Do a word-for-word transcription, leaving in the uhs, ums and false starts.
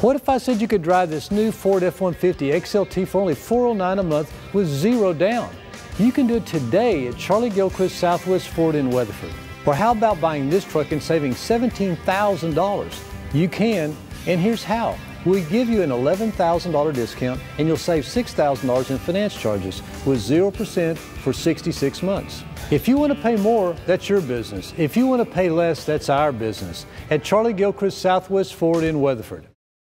What if I said you could drive this new Ford F one fifty X L T for only four hundred nine dollars a month with zero down? You can do it today at Charlie Gilchrist Southwest Ford in Weatherford. Or how about buying this truck and saving seventeen thousand dollars? You can, and here's how. We give you an eleven thousand dollar discount and you'll save six thousand dollars in finance charges with zero percent for sixty-six months. If you want to pay more, that's your business. If you want to pay less, that's our business. At Charlie Gilchrist Southwest Ford in Weatherford.